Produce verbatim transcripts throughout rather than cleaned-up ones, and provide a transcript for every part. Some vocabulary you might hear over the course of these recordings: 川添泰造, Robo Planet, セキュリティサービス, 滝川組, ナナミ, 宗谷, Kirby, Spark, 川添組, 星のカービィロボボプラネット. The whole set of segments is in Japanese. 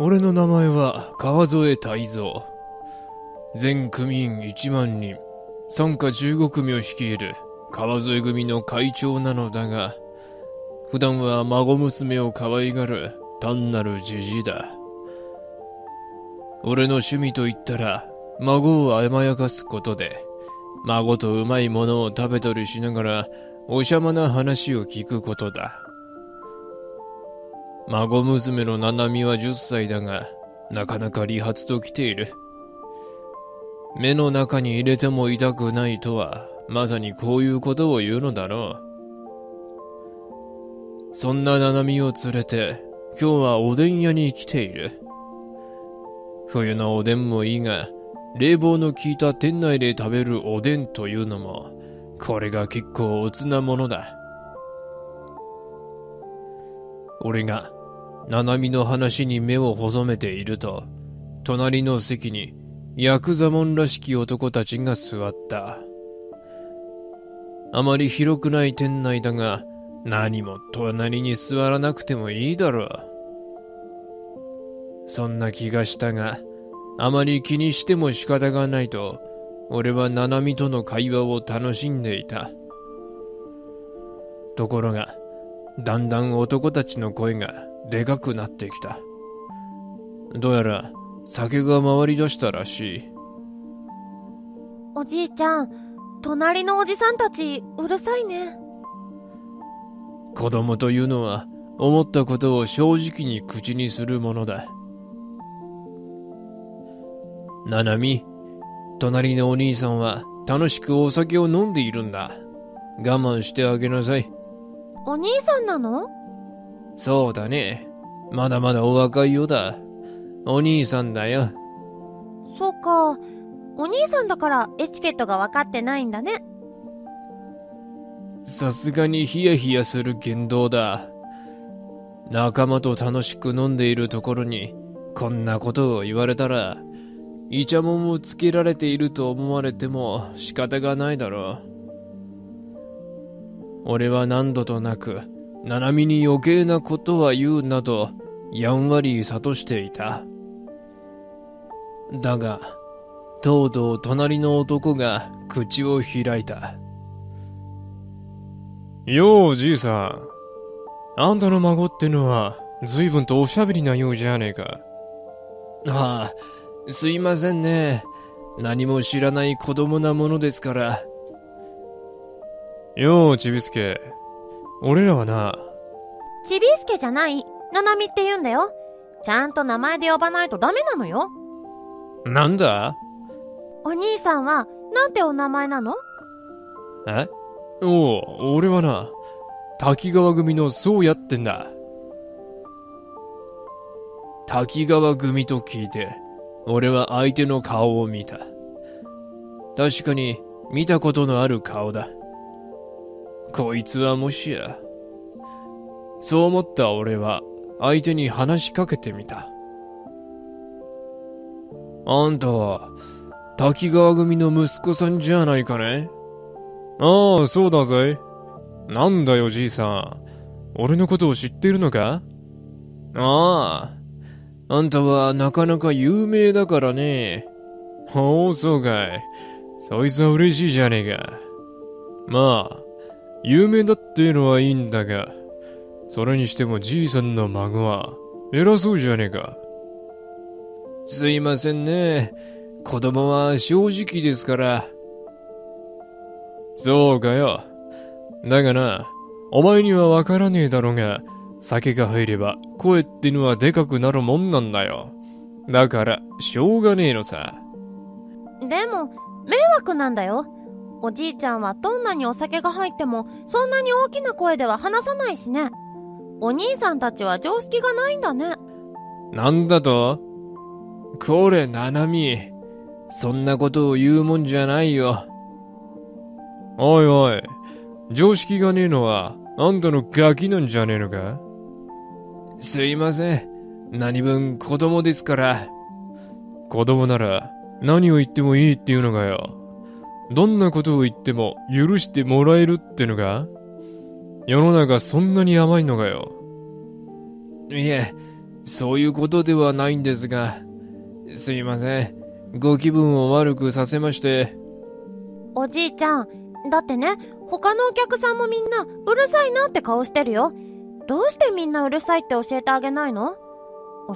俺の名前は川添泰造。全組員いちまんにん、傘下じゅうごくみを率いる川添組の会長なのだが、普段は孫娘を可愛がる単なるじじいだ。俺の趣味と言ったら、孫を甘やかすことで、孫とうまいものを食べたりしながら、おしゃまな話を聞くことだ。孫娘のナナミはじゅっさいだが、なかなか利発ときている。目の中に入れても痛くないとは、まさにこういうことを言うのだろう。そんなナナミを連れて、今日はおでん屋に来ている。冬のおでんもいいが、冷房の効いた店内で食べるおでんというのも、これが結構おつなものだ。俺が、ナナミの話に目を細めていると、隣の席に、ヤクザモンらしき男たちが座った。あまり広くない店内だが、何も隣に座らなくてもいいだろう。そんな気がしたが、あまり気にしても仕方がないと、俺はナナミとの会話を楽しんでいた。ところが、だんだん男たちの声がでかくなってきた。どうやら酒が回り出したらしい。おじいちゃん、隣のおじさんたちうるさいね。子供というのは思ったことを正直に口にするものだ。ななみ、隣のお兄さんは楽しくお酒を飲んでいるんだ。我慢してあげなさい。お兄さんなの？そうだね。まだまだお若いようだ。お兄さんだよ。そうか。お兄さんだからエチケットが分かってないんだね。さすがにヒヤヒヤする言動だ。仲間と楽しく飲んでいるところに、こんなことを言われたら、イチャモンをつけられていると思われても仕方がないだろう。俺は何度となく、ナナミに余計なことは言うなど、やんわり諭していた。だが、とうとう隣の男が口を開いた。よおじいさん、あんたの孫ってのは、随分とおしゃべりなようじゃねえか。ああ、すいませんね。何も知らない子供なものですから。よう、ちびすけ。俺らはな。ちびすけじゃない、ななみって言うんだよ。ちゃんと名前で呼ばないとダメなのよ。なんだ？お兄さんは、なんてお名前なの？え？おう、俺はな、滝川組のそうやってんだ。滝川組と聞いて、俺は相手の顔を見た。確かに、見たことのある顔だ。こいつはもしや。そう思った俺は相手に話しかけてみた。あんたは滝川組の息子さんじゃないかね？ああ、そうだぜ。なんだよじいさん。俺のことを知っているのか？ああ。あんたはなかなか有名だからね。ほう、そうかい。そいつは嬉しいじゃねえか。まあ。有名だっていうのはいいんだが、それにしてもじいさんの孫は偉そうじゃねえか。すいませんね。子供は正直ですから。そうかよ。だがな、お前にはわからねえだろうが、酒が入れば声ってのはでかくなるもんなんだよ。だから、しょうがねえのさ。でも、迷惑なんだよ。おじいちゃんはどんなにお酒が入ってもそんなに大きな声では話さないしね。お兄さんたちは常識がないんだね。なんだと？これナナミ、そんなことを言うもんじゃないよ。おいおい、常識がねえのはあんたのガキなんじゃねえのか？すいません、何分子供ですから。子供なら何を言ってもいいっていうのかよ。どんなことを言っても許してもらえるってのが？世の中そんなに甘いのかよ。いえ、そういうことではないんですが、すいません、ご気分を悪くさせまして。おじいちゃん、だってね、他のお客さんもみんなうるさいなって顔してるよ。どうしてみんなうるさいって教えてあげないの？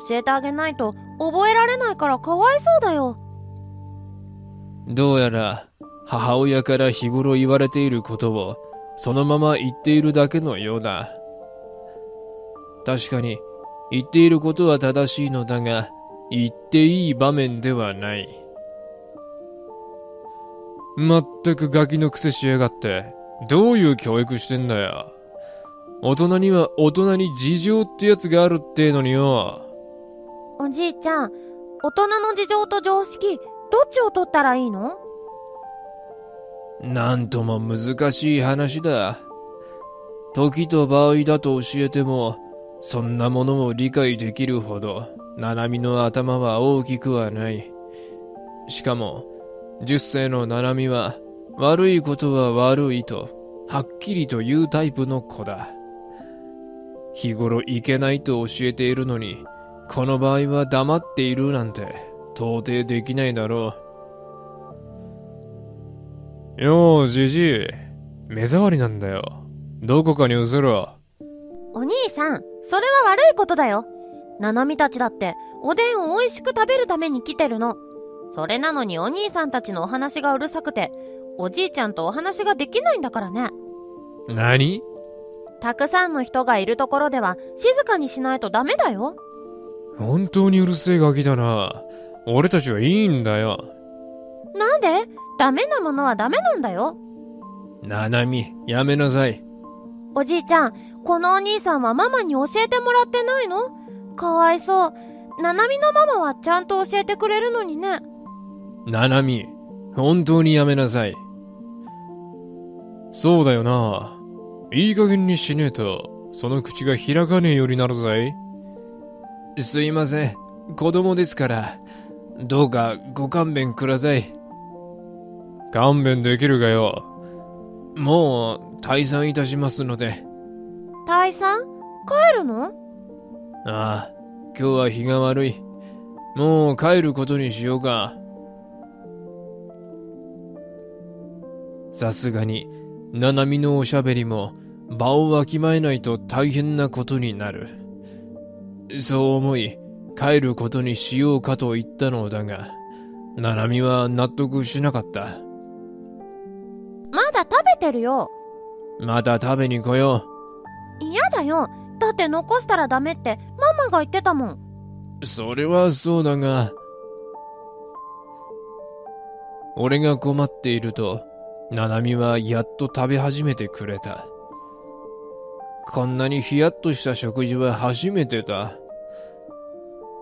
教えてあげないと覚えられないからかわいそうだよ。どうやら母親から日頃言われていることをそのまま言っているだけのようだ。確かに言っていることは正しいのだが、言っていい場面ではない。まったくガキの癖しやがって、どういう教育してんだよ。大人には大人に事情ってやつがあるってのによ。おじいちゃん、大人の事情と常識、どっちを取ったらいいの？なんとも難しい話だ。時と場合だと教えても、そんなものを理解できるほど、ナナミの頭は大きくはない。しかも、十世のナナミは、悪いことは悪いと、はっきりと言うタイプの子だ。日頃いけないと教えているのに、この場合は黙っているなんて、到底できないだろう。よう、じじい。目障りなんだよ。どこかに移ろう。お兄さん、それは悪いことだよ。ナナミたちだって、おでんを美味しく食べるために来てるの。それなのにお兄さんたちのお話がうるさくて、おじいちゃんとお話ができないんだからね。何？たくさんの人がいるところでは、静かにしないとダメだよ。本当にうるせえガキだな。俺たちはいいんだよ。なんで？ダメなものはダメなんだよ。ナナミ、やめなさい。おじいちゃん、このお兄さんはママに教えてもらってないの？かわいそう。ナナミのママはちゃんと教えてくれるのにね。ナナミ、本当にやめなさい。そうだよな。いい加減にしねえと、その口が開かねえようになるぜ。すいません、子供ですから。どうかご勘弁ください。勘弁できるがよ。もう退散いたしますので。退散？帰るの？ああ、今日は日が悪い。もう帰ることにしようか。さすがに、ナナミのおしゃべりも場をわきまえないと大変なことになる。そう思い、帰ることにしようかと言ったのだが、ナナミは納得しなかった。まだ食べてるよ。また食べに来よう。嫌だよ。だって残したらダメってママが言ってたもん。それはそうだが、俺が困っていると、ナナミはやっと食べ始めてくれた。こんなにヒヤッとした食事は初めてだ。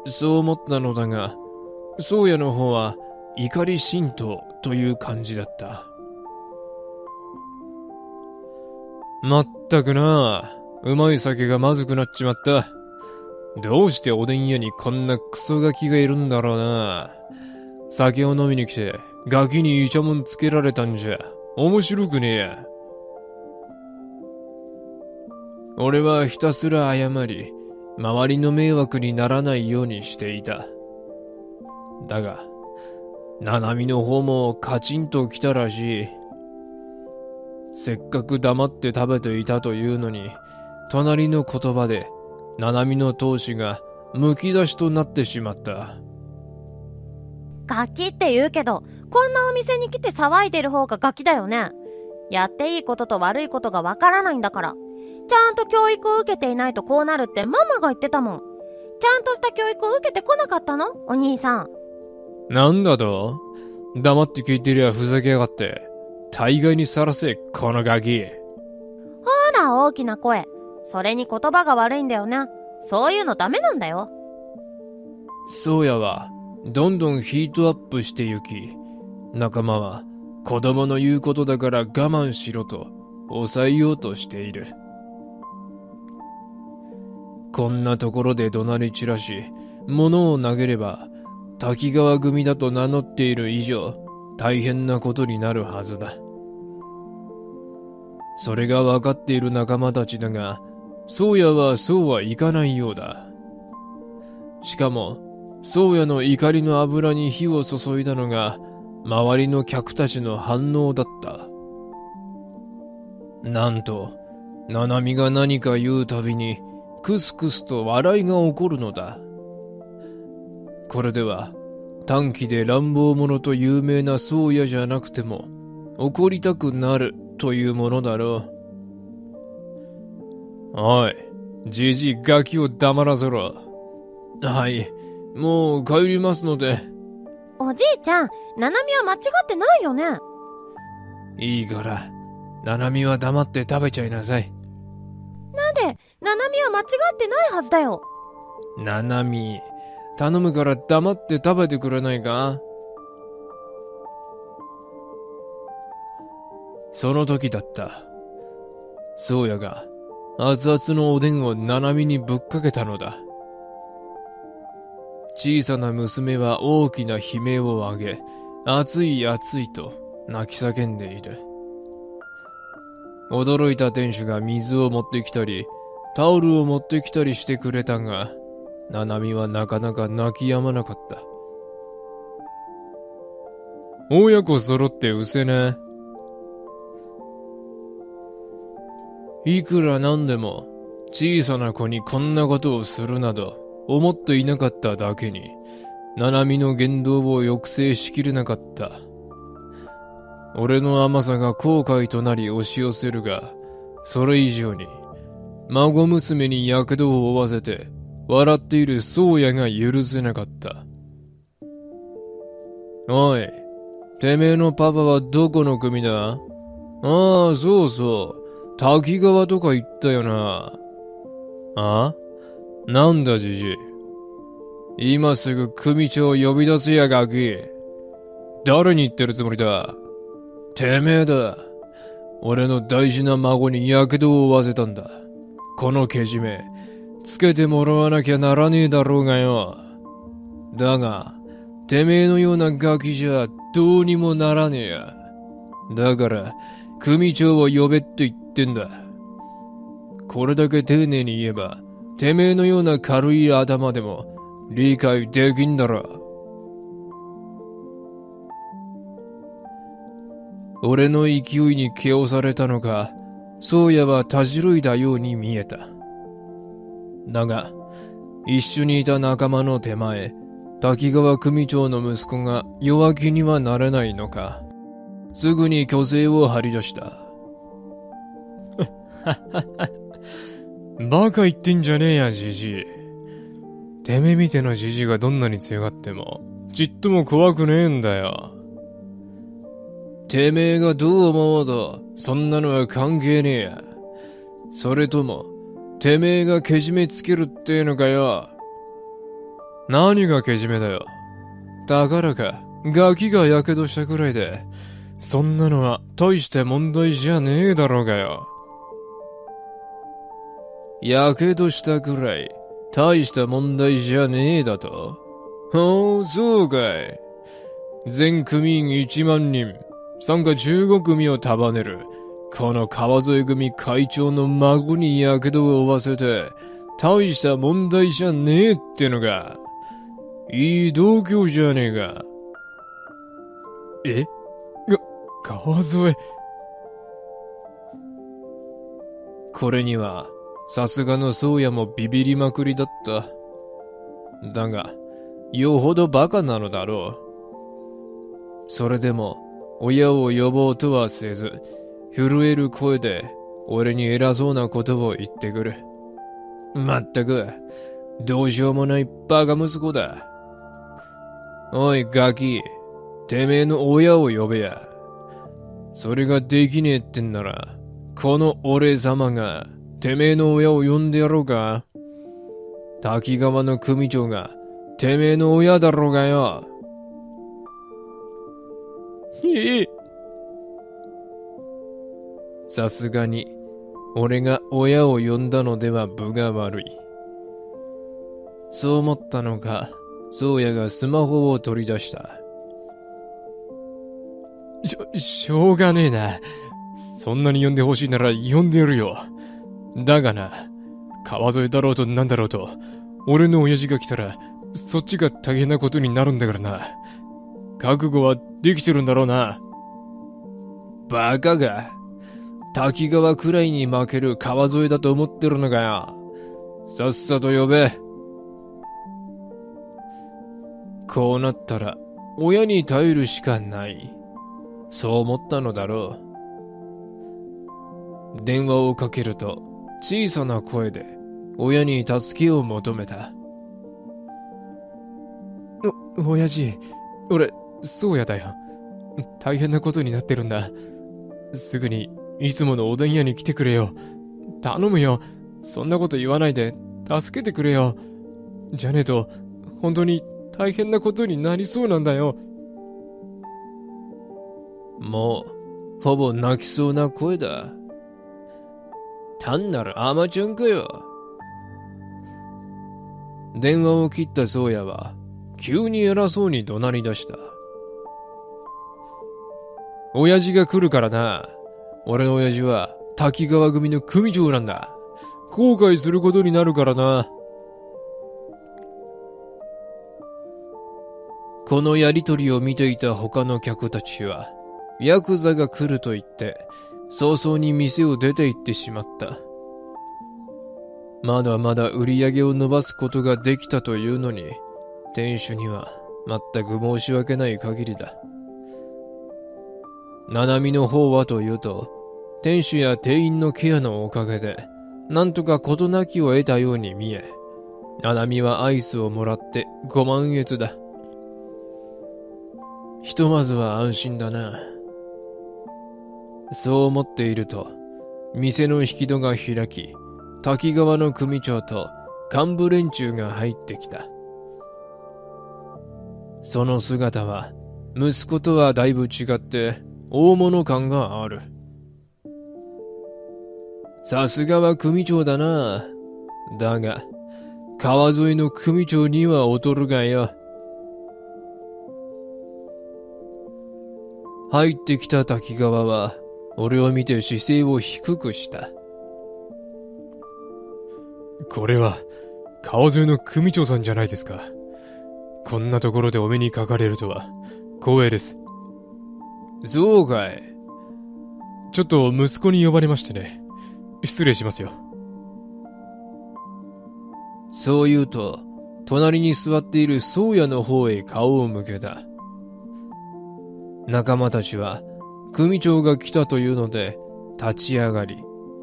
そう思ったのだが、宗谷の方は怒り浸透という感じだった。まったくな、うまい酒がまずくなっちまった。どうしておでん屋にこんなクソガキがいるんだろうな。酒を飲みに来て、ガキにイチャモンつけられたんじゃ、面白くねえや。俺はひたすら謝り、周りの迷惑にならないようにしていた。だが、ナナミの方もカチンと来たらしい。せっかく黙って食べていたというのに、隣の言葉で、ナナミの闘志がむき出しとなってしまった。ガキって言うけど、こんなお店に来て騒いでる方がガキだよね。やっていいことと悪いことがわからないんだから。ちゃんと教育を受けていないとこうなるってママが言ってたもん。ちゃんとした教育を受けてこなかったの？お兄さん。なんだと？黙って聞いてりゃふざけやがって。大概にさらせ、このガキ。ほら、大きな声。それに言葉が悪いんだよね。そういうのダメなんだよ。宗谷は、どんどんヒートアップしてゆき、仲間は、子供の言うことだから我慢しろと、抑えようとしている。こんなところで怒鳴り散らし、物を投げれば、滝川組だと名乗っている以上、大変なことになるはずだ。それが分かっている仲間たちだが、宗谷はそうはいかないようだ。しかも、宗谷の怒りの油に火を注いだのが、周りの客たちの反応だった。なんと、ナナミが何か言うたびに、クスクスと笑いが起こるのだ。これでは、短気で乱暴者と有名な宗谷じゃなくても、怒りたくなるというものだろう。おい、じじいガキを黙らせろ。はい、もう帰りますので。おじいちゃん、ナナミは間違ってないよね。いいから、ナナミは黙って食べちゃいなさい。なんで、ナナミは間違ってないはずだよ。ナナミ、頼むから黙って食べてくれないか。その時だった。宗谷が熱々のおでんをナナミにぶっかけたのだ。小さな娘は大きな悲鳴を上げ、熱い熱いと泣き叫んでいる。驚いた店主が水を持ってきたり、タオルを持ってきたりしてくれたが、ナナミはなかなか泣き止まなかった。親子揃ってうせね。いくらなんでも、小さな子にこんなことをするなど、思っていなかっただけに、ナナミの言動を抑制しきれなかった。俺の甘さが後悔となり押し寄せるが、それ以上に、孫娘に躍動を負わせて、笑っている宗谷が許せなかった。おい、てめえのパパはどこの組だ？ああ、そうそう、滝川とか言ったよな。あ？なんだじじい。今すぐ組長を呼び出すやガキ。誰に言ってるつもりだ。てめえだ。俺の大事な孫に躍動を負わせたんだ。このけじめ、つけてもらわなきゃならねえだろうがよ。だが、てめえのようなガキじゃどうにもならねえや。だから、組長を呼べって言ってんだ。これだけ丁寧に言えば、てめえのような軽い頭でも理解できんだろ。俺の勢いに気をされたのか、宗谷はたじろいだように見えた。だが、一緒にいた仲間の手前、滝川組長の息子が弱気にはなれないのか、すぐに虚勢を張り出した。バカ言ってんじゃねえや、じじい。てめえみてのじじいがどんなに強がっても、ちっとも怖くねえんだよ。てめえがどう思おうと、そんなのは関係ねえや。それとも、てめえがけじめつけるってえのかよ。何がけじめだよ。だからか、ガキがやけどしたくらいで、そんなのは大して問題じゃねえだろうがよ。やけどしたくらい、大した問題じゃねえだと？ほう、そうかい。全組員いちまんにん、参加じゅうごくみを束ねる、この川添組会長の孫にやけどを負わせて、大した問題じゃねえってのが、いい度胸じゃねえか。え？か、川添。これには、さすがの宗谷もビビりまくりだった。だが、よほどバカなのだろう。それでも、親を呼ぼうとはせず、震える声で、俺に偉そうなことを言ってくる。まったく、どうしようもないバカ息子だ。おいガキ、てめえの親を呼べや。それができねえってんなら、この俺様が、てめえの親を呼んでやろうか。滝川の組長が、てめえの親だろうがよ。ええ。さすがに、俺が親を呼んだのでは分が悪い。そう思ったのか、宗谷がスマホを取り出した。しょ、しょうがねえな。そんなに呼んでほしいなら呼んでやるよ。だがな、川添だろうとなんだろうと、俺の親父が来たらそっちが大変なことになるんだからな。覚悟はできてるんだろうな。バカが、滝川くらいに負ける川沿いだと思ってるのかよ。さっさと呼べ。こうなったら親に頼るしかない、そう思ったのだろう。電話をかけると小さな声で親に助けを求めた。お、親父、俺、そうやだよ。大変なことになってるんだ。すぐにいつものおでん屋に来てくれよ。頼むよ。そんなこと言わないで助けてくれよ。じゃねえと本当に大変なことになりそうなんだよ。もうほぼ泣きそうな声だ。単なる甘ちゃんかよ。電話を切った宗谷は急に偉そうに怒鳴り出した。親父が来るからな。俺の親父は滝川組の組長なんだ。後悔することになるからな。このやりとりを見ていた他の客たちは、ヤクザが来ると言って、早々に店を出て行ってしまった。まだまだ売り上げを伸ばすことができたというのに、店主には全く申し訳ない限りだ。ナナミの方はというと、店主や店員のケアのおかげで、なんとか事なきを得たように見え、ナナミはアイスをもらってご満悦だ。ひとまずは安心だな。そう思っていると、店の引き戸が開き、滝川の組長と幹部連中が入ってきた。その姿は、息子とはだいぶ違って、大物感がある。さすがは組長だな。だが、川沿いの組長には劣るがよ。入ってきた滝川は、俺を見て姿勢を低くした。これは、川沿いの組長さんじゃないですか。こんなところでお目にかかれるとは、光栄です。そうかい。ちょっと息子に呼ばれましてね。失礼しますよ。そう言うと、隣に座っている宗谷の方へ顔を向けた。仲間たちは組長が来たというので立ち上がり、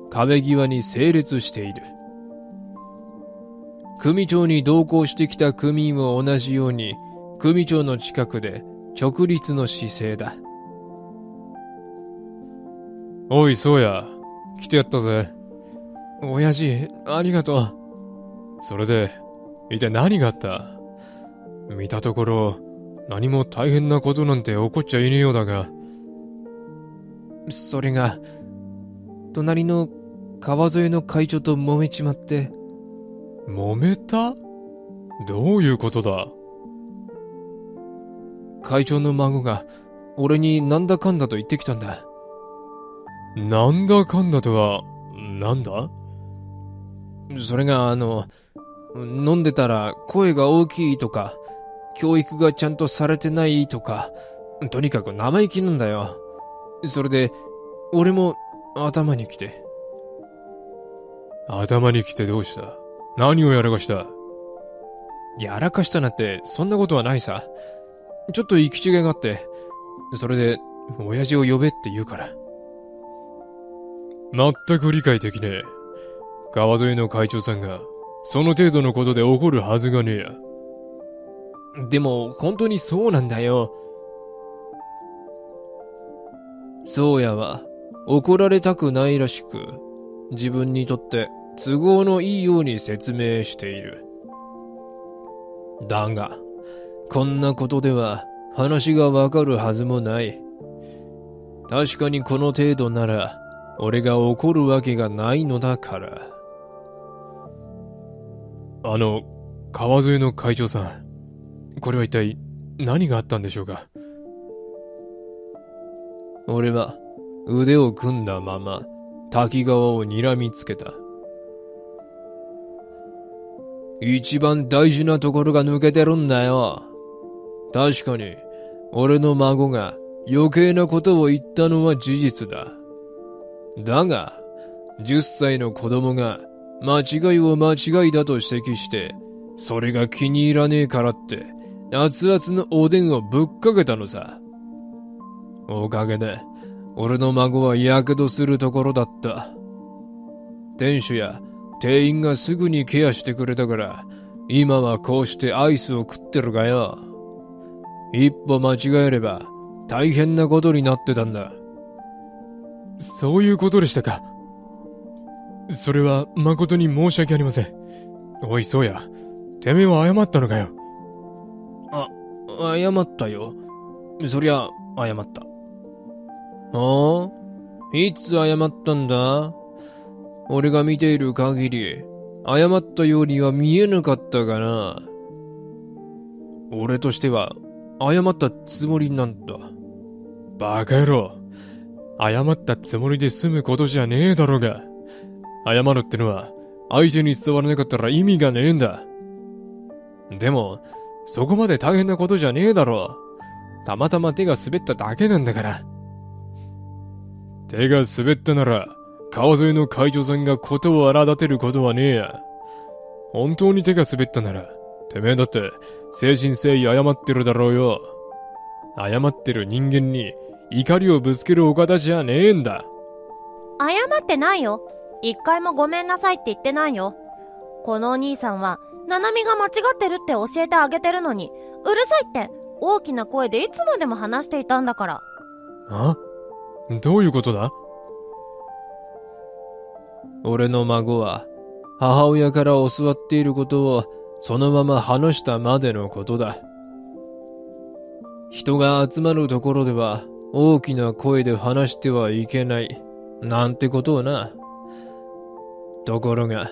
壁際に整列している。組長に同行してきた組員も同じように組長の近くで直立の姿勢だ。おい、宗谷、来てやったぜ。親父、ありがとう。それで一体何があった？見たところ何も大変なことなんて起こっちゃいねえようだが。それが、隣の川沿いの会長と揉めちまって。揉めた？どういうことだ？会長の孫が、俺になんだかんだと言ってきたんだ。なんだかんだとは、なんだ？それが、あの、飲んでたら声が大きいとか、教育がちゃんとされてないとか、とにかく生意気なんだよ。それで、俺も頭に来て。頭に来てどうした？何をやらかした？やらかしたなんて、そんなことはないさ。ちょっと行き違いがあって、それで、親父を呼べって言うから。全く理解できねえ。川沿いの会長さんが、その程度のことで怒るはずがねえや。でも、本当にそうなんだよ。宗谷は、怒られたくないらしく、自分にとって都合のいいように説明している。だが、こんなことでは話がわかるはずもない。確かにこの程度なら、俺が怒るわけがないのだから。あの、川沿いの会長さん。これは一体何があったんでしょうか？俺は腕を組んだまま滝川を睨みつけた。一番大事なところが抜けてるんだよ。確かに、俺の孫が余計なことを言ったのは事実だ。だが、じゅっさいの子供が間違いを間違いだと指摘して、それが気に入らねえからって、熱々のおでんをぶっかけたのさ。おかげで、俺の孫はやけどするところだった。店主や店員がすぐにケアしてくれたから、今はこうしてアイスを食ってるがよ。一歩間違えれば大変なことになってたんだ。そういうことでしたか。それは誠に申し訳ありません。おい、そうや。てめえは謝ったのかよ。あ、謝ったよ。そりゃ、謝った。ああ？いつ謝ったんだ？俺が見ている限り、謝ったようには見えなかったがな。俺としては、謝ったつもりなんだ。バカ野郎。謝ったつもりで済むことじゃねえだろうが。謝るってのは、相手に伝わらなかったら意味がねえんだ。でも、そこまで大変なことじゃねえだろう。たまたま手が滑っただけなんだから。手が滑ったなら、川沿いの会長さんがことを荒立てることはねえや。本当に手が滑ったなら、てめえだって、誠心誠意謝ってるだろうよ。謝ってる人間に、怒りをぶつけるお方じゃねえんだ。謝ってないよ。一回もごめんなさいって言ってないよ。このお兄さんは、ナナミが間違ってるって教えてあげてるのに、うるさいって、大きな声でいつまでも話していたんだから。あ？どういうことだ？俺の孫は母親から教わっていることをそのまま話したまでのことだ。人が集まるところでは大きな声で話してはいけないなんてことをな。ところが、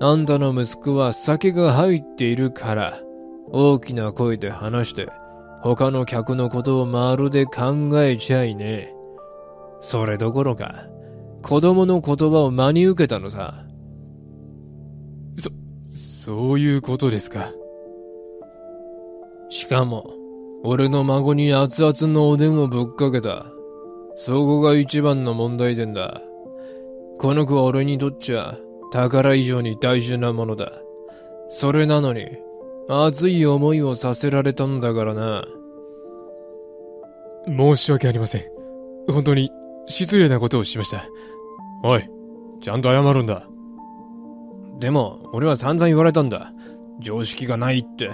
あんたの息子は酒が入っているから大きな声で話して他の客のことをまるで考えちゃいねえ。それどころか、子供の言葉を真に受けたのさ。そ、そういうことですか。しかも、俺の孫に熱々のおでんをぶっかけた。そこが一番の問題点だ。この子は俺にとっちゃ、宝以上に大事なものだ。それなのに、熱い思いをさせられたんだからな。申し訳ありません。本当に、失礼なことをしました。おい、ちゃんと謝るんだ。でも、俺は散々言われたんだ。常識がないって。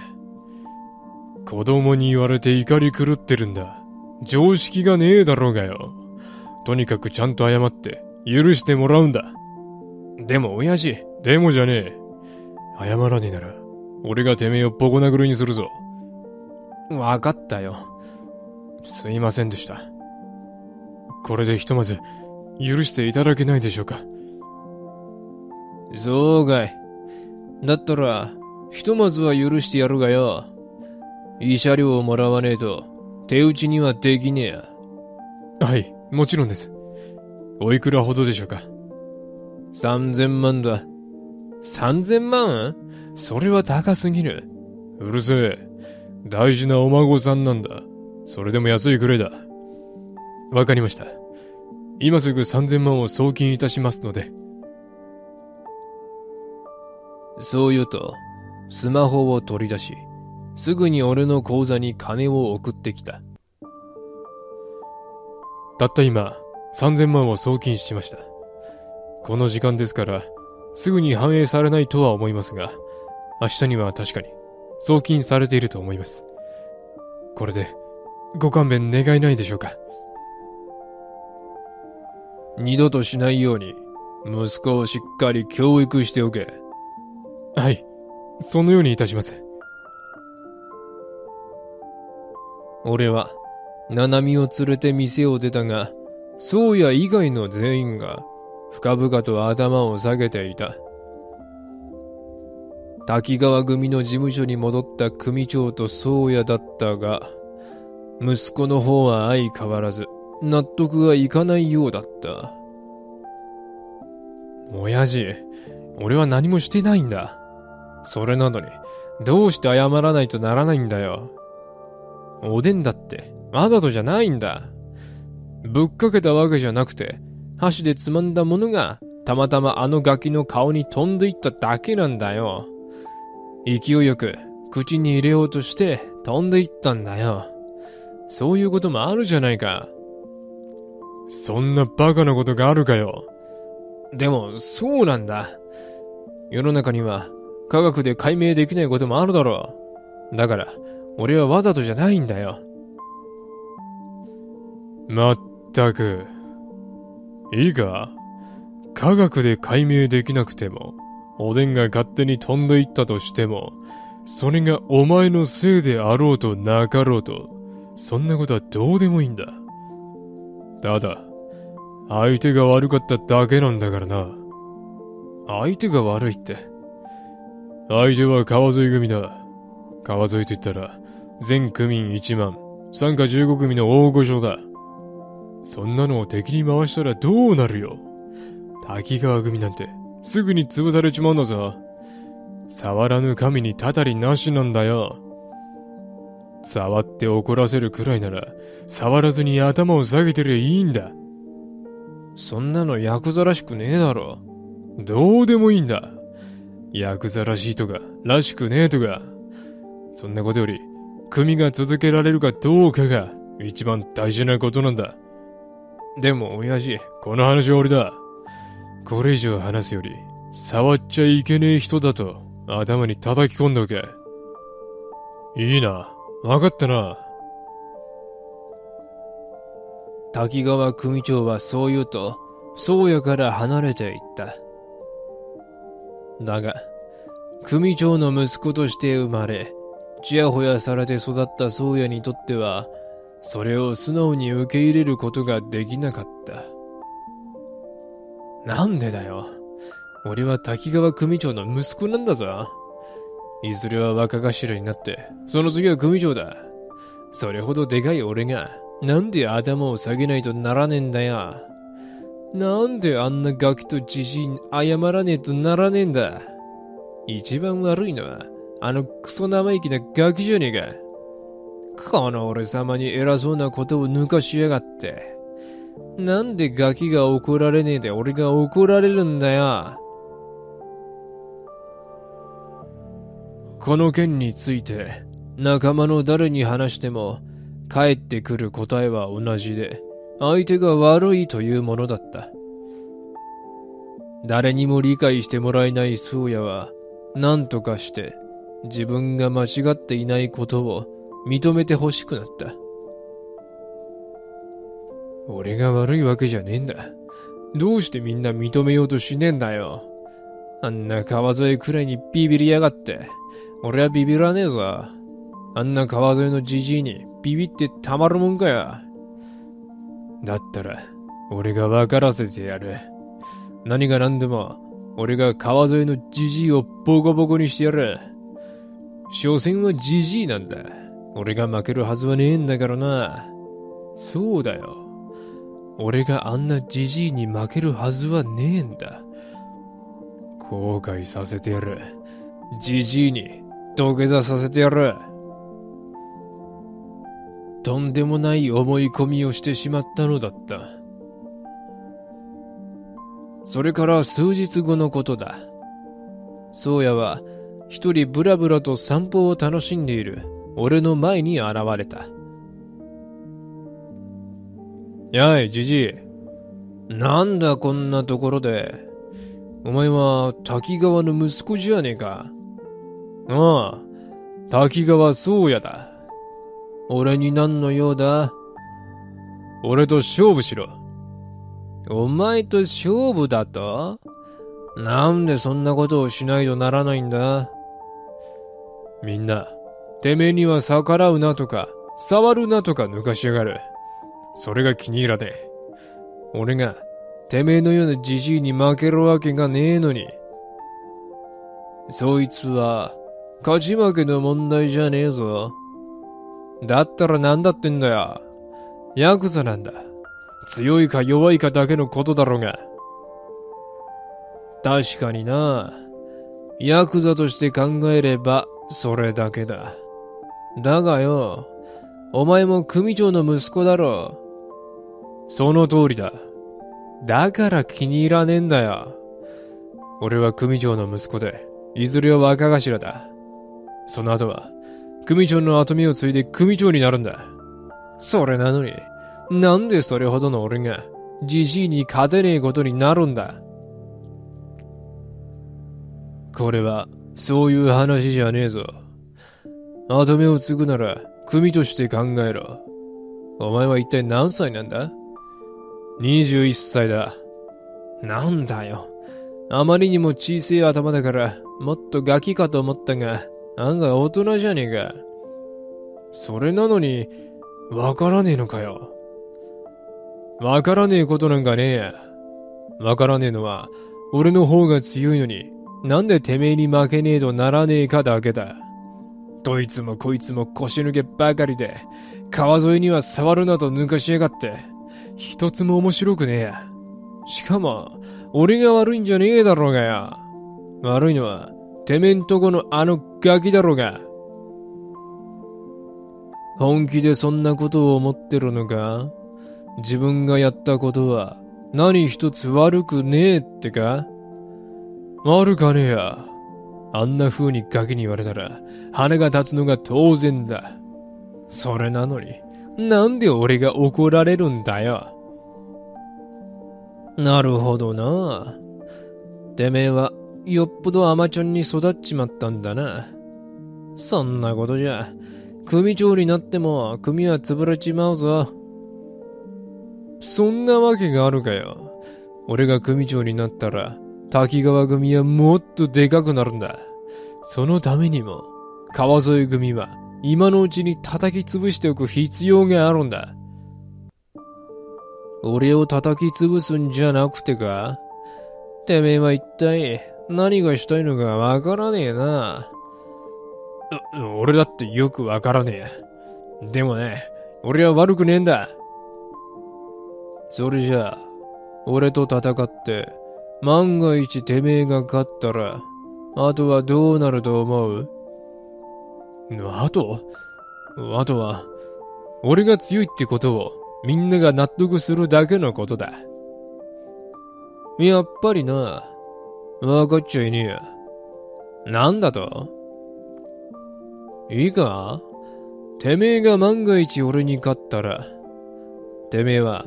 子供に言われて怒り狂ってるんだ。常識がねえだろうがよ。とにかくちゃんと謝って、許してもらうんだ。でも、親父。でもじゃねえ。謝らねえなら、俺がてめえをボコ殴りにするぞ。わかったよ。すいませんでした。これでひとまず、許していただけないでしょうか。そうかい。だったら、ひとまずは許してやるがよ。慰謝料をもらわねえと、手打ちにはできねえや。はい、もちろんです。おいくらほどでしょうか。さんぜんまんだ。さんぜんまん？それは高すぎる。うるせえ。大事なお孫さんなんだ。それでも安いくらいだ。わかりました。今すぐさんぜんまんを送金いたしますので。そう言うと、スマホを取り出し、すぐに俺の口座に金を送ってきた。たった今、さんぜんまんを送金しました。この時間ですから、すぐに反映されないとは思いますが、明日には確かに送金されていると思います。これで、ご勘弁願えないでしょうか。二度としないように、息子をしっかり教育しておけ。はい、そのようにいたします。俺は、ナナミを連れて店を出たが、宗谷以外の全員が、深々と頭を下げていた。滝川組の事務所に戻った組長と宗谷だったが、息子の方は相変わらず、納得がいかないようだった。親父、俺は何もしてないんだ。それなのにどうして謝らないとならないんだよ。おでんだってわざとじゃないんだ。ぶっかけたわけじゃなくて、箸でつまんだものがたまたまあのガキの顔に飛んでいっただけなんだよ。勢いよく口に入れようとして飛んでいったんだよ。そういうこともあるじゃないか。そんなバカなことがあるかよ。でもそうなんだ。世の中には科学で解明できないこともあるだろう。だから俺はわざとじゃないんだよ。まったく。いいか、科学で解明できなくても、おでんが勝手に飛んでいったとしても、それがお前のせいであろうとなかろうと、そんなことはどうでもいいんだ。ただ相手が悪かっただけなんだからな。相手が悪いって。相手は川沿い組だ。川沿いと言ったら全区民いちまん、傘下じゅうご組の大御所だ。そんなのを敵に回したらどうなるよ。滝川組なんてすぐに潰されちまうんだぞ。触らぬ神にたたりなしなんだよ。触って怒らせるくらいなら触らずに頭を下げてりゃいいんだ。そんなのヤクザらしくねえだろ。どうでもいいんだ。ヤクザらしいとからしくねえとか、そんなことより組が続けられるかどうかが一番大事なことなんだ。でも親父、この話は俺だ。これ以上話すより触っちゃいけねえ人だと頭に叩き込んでおけ。いいな、分かったな。滝川組長はそう言うと宗谷から離れていった。だが組長の息子として生まれ、ちやほやされて育った宗谷にとっては、それを素直に受け入れることができなかった。なんでだよ。俺は滝川組長の息子なんだぞ。いずれは若頭になって、その次は組長だ。それほどでかい俺がなんで頭を下げないとならねえんだよ。なんであんなガキとじじいに謝らねえとならねえんだ。一番悪いのはあのクソ生意気なガキじゃねえか。この俺様に偉そうなことを抜かしやがって。なんでガキが怒られねえで俺が怒られるんだよ。この件について仲間の誰に話しても返ってくる答えは同じで、相手が悪いというものだった。誰にも理解してもらえない宗谷は、何とかして自分が間違っていないことを認めてほしくなった。俺が悪いわけじゃねえんだ。どうしてみんな認めようとしねえんだよ。あんな川沿いくらいにビビりやがって。俺はビビらねえぞ。あんな川沿いのじじいにビビってたまるもんかよ。だったら俺が分からせてやる。何が何でも俺が川沿いのじじいをボコボコにしてやる。所詮はじじいなんだ。俺が負けるはずはねえんだからな。そうだよ。俺があんなじじいに負けるはずはねえんだ。後悔させてやる。じじいに土下座させてやる。とんでもない思い込みをしてしまったのだった。それから数日後のことだ。宗谷は一人ブラブラと散歩を楽しんでいる俺の前に現れた。やい、じじい。なんだこんなところで。お前は滝川の息子じゃねえか。ああ、滝川宗谷だ。俺に何の用だ。俺と勝負しろ。お前と勝負だと？なんでそんなことをしないとならないんだ。みんな、てめえには逆らうなとか、触るなとか抜かしやがる。それが気に入らねえ。俺が、てめえのようなじじいに負けるわけがねえのに。そいつは、勝ち負けの問題じゃねえぞ。だったらなんだってんだよ。ヤクザなんだ。強いか弱いかだけのことだろうが。確かにな。ヤクザとして考えればそれだけだ。だがよ、お前も組長の息子だろ。その通りだ。だから気に入らねえんだよ。俺は組長の息子で、いずれは若頭だ。その後は、組長の跡目を継いで組長になるんだ。それなのに、なんでそれほどの俺が、じじいに勝てねえことになるんだ。これは、そういう話じゃねえぞ。跡目を継ぐなら、組として考えろ。お前は一体何歳なんだ？ にじゅういっ 歳だ。なんだよ。あまりにも小さい頭だから、もっとガキかと思ったが、案外大人じゃねえか。それなのに、わからねえのかよ。わからねえことなんかねえや。わからねえのは、俺の方が強いのに、なんでてめえに負けねえとならねえかだけだ。どいつもこいつも腰抜けばかりで、川沿いには触るなと抜かしやがって、一つも面白くねえや。しかも、俺が悪いんじゃねえだろうがや。悪いのは、てめえんとこのあのガキだろうが。本気でそんなことを思ってるのか？自分がやったことは何一つ悪くねえってか？悪かねえや。あんな風にガキに言われたら鼻が立つのが当然だ。それなのに、なんで俺が怒られるんだよ。なるほどな。てめえはよっぽど甘ちゃんに育っちまったんだな。そんなことじゃ、組長になっても組は潰れちまうぞ。そんなわけがあるかよ。俺が組長になったら、滝川組はもっとでかくなるんだ。そのためにも、川添組は今のうちに叩き潰しておく必要があるんだ。俺を叩き潰すんじゃなくてか？てめえは一体何がしたいのかわからねえな。俺だってよくわからねえ。でもね、俺は悪くねえんだ。それじゃあ、俺と戦って、万が一てめえが勝ったら、あとはどうなると思う？あと？あとは、俺が強いってことをみんなが納得するだけのことだ。やっぱりな、わかっちゃいねえや。なんだと？いいか？てめえが万が一俺に勝ったら、てめえは、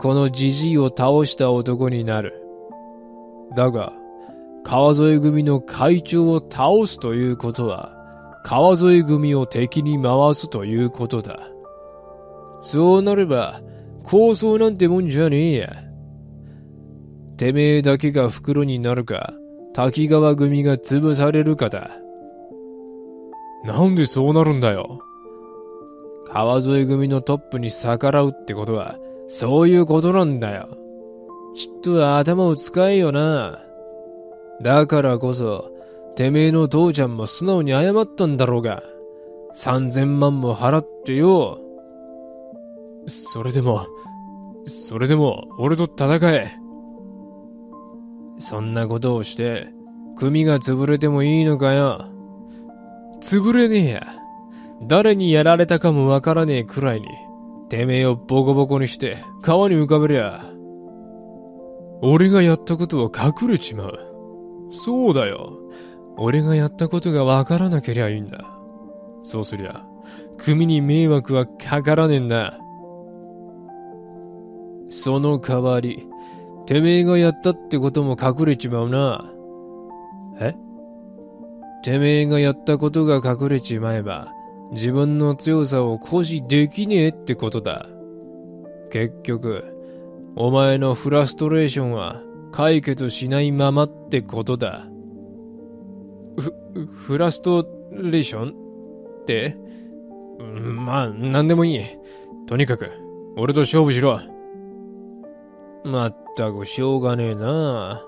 このじじいを倒した男になる。だが、川添組の会長を倒すということは、川添組を敵に回すということだ。そうなれば、抗争なんてもんじゃねえや。てめえだけが袋になるか、滝川組が潰されるかだ。なんでそうなるんだよ。川添組のトップに逆らうってことは、そういうことなんだよ。ちっと頭を使えよな。だからこそ、てめえの父ちゃんも素直に謝ったんだろうが、さんぜんまんも払ってよ。それでも、それでも俺と戦え。そんなことをして、組が潰れてもいいのかよ。潰れねえや。誰にやられたかもわからねえくらいに、てめえをボコボコにして川に浮かべりゃ、俺がやったことは隠れちまう。そうだよ。俺がやったことがわからなけりゃいいんだ。そうすりゃ、組に迷惑はかからねえんだ。その代わり、てめえがやったってことも隠れちまうな。え？てめえがやったことが隠れちまえば、自分の強さを誇示できねえってことだ。結局、お前のフラストレーションは解決しないままってことだ。ふ、フラストレーションって？まあ、なんでもいい。とにかく、俺と勝負しろ。まったくしょうがねえな。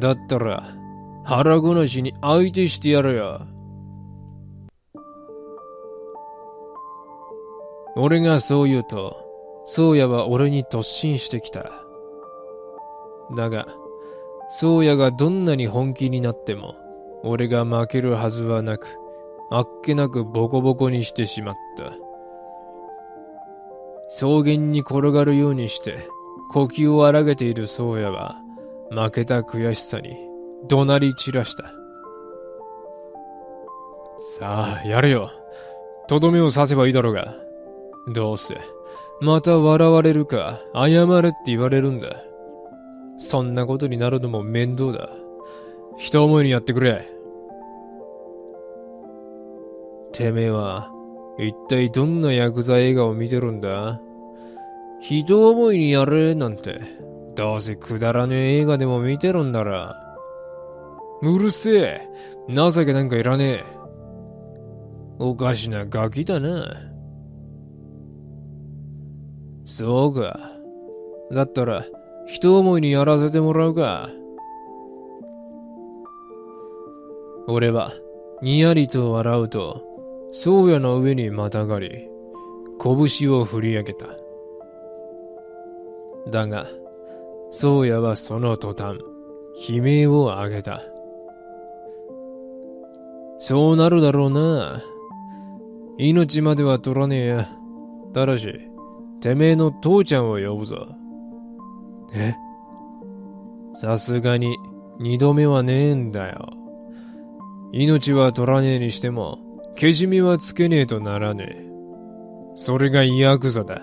だったら、腹ごなしに相手してやるよ。俺がそう言うと、宗谷は俺に突進してきた。だが、宗谷がどんなに本気になっても、俺が負けるはずはなく、あっけなくボコボコにしてしまった。草原に転がるようにして、呼吸を荒げている宗谷は、負けた悔しさに、怒鳴り散らした。さあ、やれよ。とどめを刺せばいいだろうが。どうせ、また笑われるか、謝れって言われるんだ。そんなことになるのも面倒だ。一思いにやってくれ。てめえは、一体どんなヤクザ映画を見てるんだ？一思いにやれなんて、どうせくだらねえ映画でも見てるんだら。うるせえ、情けなんかいらねえ。おかしなガキだな。そうか。だったら、一思いにやらせてもらうか。俺は、にやりと笑うと、宗谷の上にまたがり、拳を振り上げた。だが、宗谷はその途端、悲鳴を上げた。そうなるだろうな。命までは取らねえや。ただし、てめえの父ちゃんを呼ぶぞ。え？さすがに、二度目はねえんだよ。命は取らねえにしても、けじめはつけねえとならねえ。それがヤクザだ。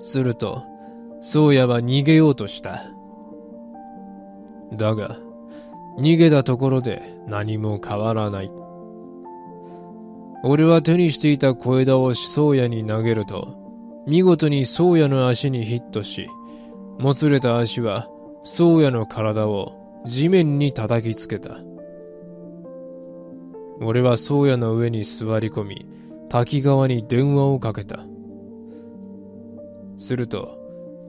すると、宗谷は逃げようとした。だが、逃げたところで何も変わらない。俺は手にしていた小枝を宗谷に投げると、見事に宗谷の足にヒットし、もつれた足は宗谷の体を地面に叩きつけた。俺は宗谷の上に座り込み、滝川に電話をかけた。すると、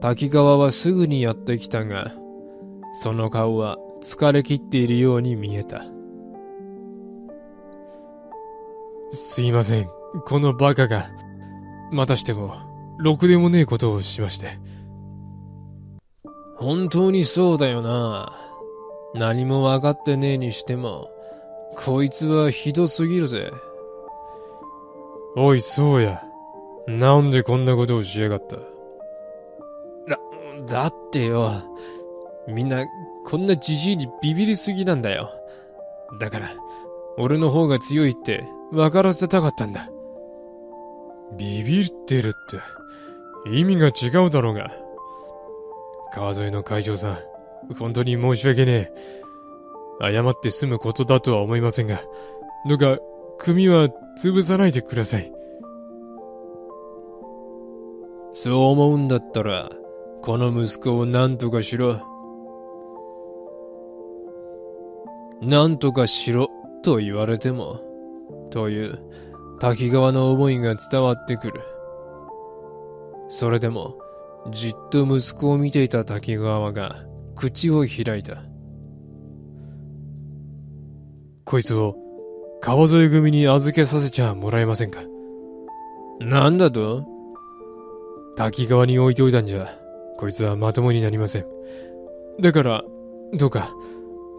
滝川はすぐにやってきたが、その顔は疲れ切っているように見えた。すいません、このバカが。またしても、ろくでもねえことをしまして。本当にそうだよな。何もわかってねえにしても、こいつはひどすぎるぜ。おい、そうや。なんでこんなことをしやがった。だ、だってよ。みんな、こんなじじいにビビりすぎなんだよ。だから、俺の方が強いって、わからせたかったんだ。ビビってるって意味が違うだろうが。川沿いの会長さん、本当に申し訳ねえ。謝って済むことだとは思いませんが、どうか組は潰さないでください。そう思うんだったら、この息子を何とかしろ。何とかしろと言われても、という滝川の思いが伝わってくる。それでも、じっと息子を見ていた滝川が口を開いた。こいつを川沿い組に預けさせちゃもらえませんか。なんだと？滝川に置いておいたんじゃ、こいつはまともになりません。だから、どうか、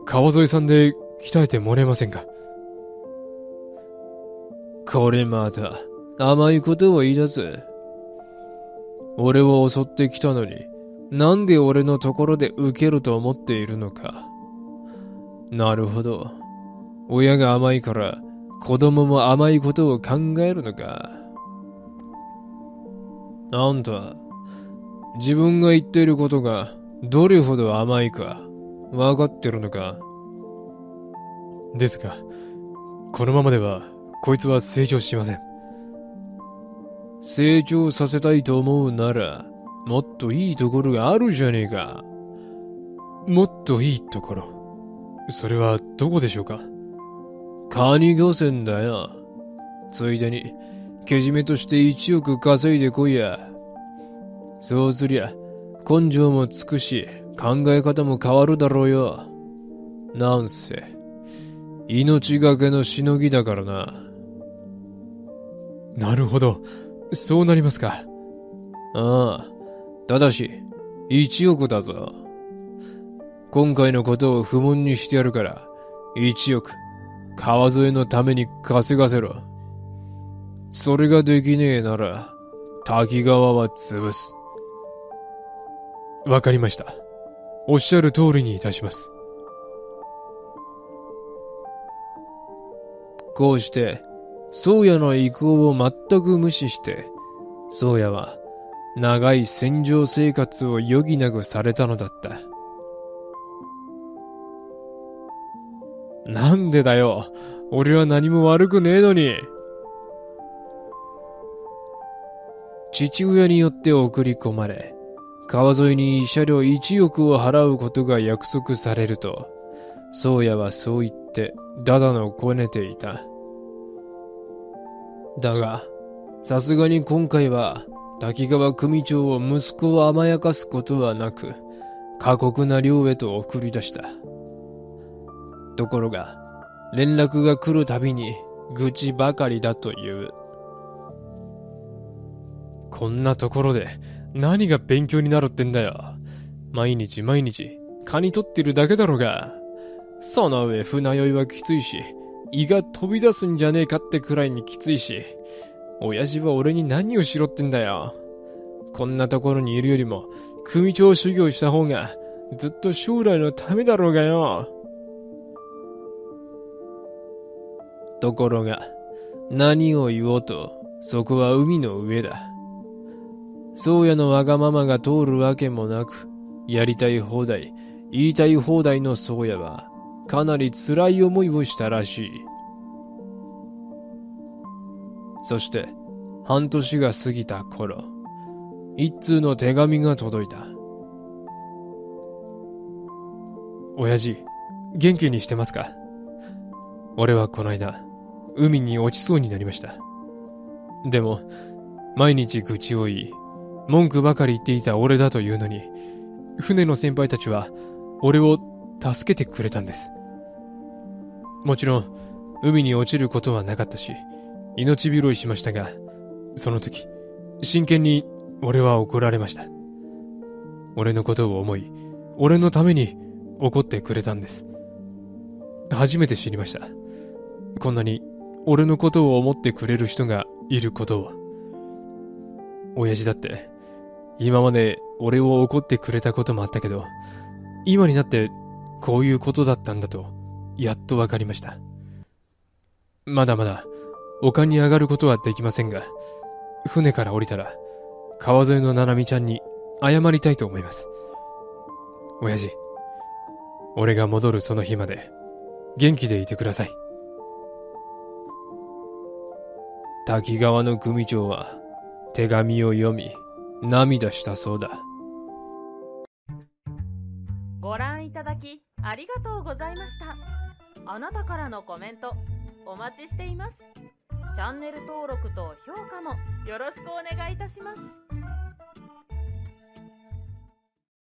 川沿いさんで鍛えてもらえませんか。これまた、甘いことを言い出す。俺を襲ってきたのに、なんで俺のところで受けると思っているのか。なるほど。親が甘いから、子供も甘いことを考えるのか。あんた、自分が言っていることが、どれほど甘いか、わかってるのか。ですが、このままでは、こいつは成長しません。成長させたいと思うなら、もっといいところがあるじゃねえか。もっといいところ。それはどこでしょうか。カニ漁船だよ。ついでに、けじめとしていちおく稼いでこいや。そうすりゃ、根性もつくし、考え方も変わるだろうよ。なんせ、命がけのしのぎだからな。なるほど。そうなりますか。ああ。ただし、いちおくだぞ。今回のことを不問にしてやるから、いちおく、川添のために稼がせろ。それができねえなら、滝川は潰す。わかりました。おっしゃる通りにいたします。こうして、宗谷の意向を全く無視して、宗谷は、長い戦場生活を余儀なくされたのだった。なんでだよ、俺は何も悪くねえのに。父親によって送り込まれ、川沿いに慰謝料いちおくを払うことが約束されると、宗谷はそう言ってだだのこねていた。だが、さすがに今回は、滝川組長を息子を甘やかすことはなく、過酷な寮へと送り出した。ところが、連絡が来るたびに愚痴ばかりだという。こんなところで何が勉強になるってんだよ。毎日毎日、カニ取ってるだけだろうが。その上船酔いはきついし、胃が飛び出すんじゃねえかってくらいにきついし、親父は俺に何をしろってんだよ。こんなところにいるよりも、組長修行した方が、ずっと将来のためだろうがよ。ところが、何を言おうと、そこは海の上だ。宗谷のわがままが通るわけもなく、やりたい放題、言いたい放題の宗谷は、かなり辛い思いをしたらしい。そして、半年が過ぎた頃、一通の手紙が届いた。親父、元気にしてますか？俺はこの間、海に落ちそうになりました。でも、毎日愚痴を言い、文句ばかり言っていた俺だというのに、船の先輩たちは、俺を助けてくれたんです。もちろん、海に落ちることはなかったし、命拾いしましたが、その時、真剣に俺は怒られました。俺のことを思い、俺のために怒ってくれたんです。初めて知りました。こんなに俺のことを思ってくれる人がいることを。親父だって、今まで俺を怒ってくれたこともあったけど、今になってこういうことだったんだと、やっとわかりました。まだまだ、丘に上がることはできませんが、船から降りたら、川沿いの七海ちゃんに謝りたいと思います。親父、俺が戻るその日まで、元気でいてください。滝川の組長は、手紙を読み、涙したそうだ。ご覧いただき、ありがとうございました。あなたからのコメント、お待ちしています。チャンネル登録と評価もよろしくお願いいたします。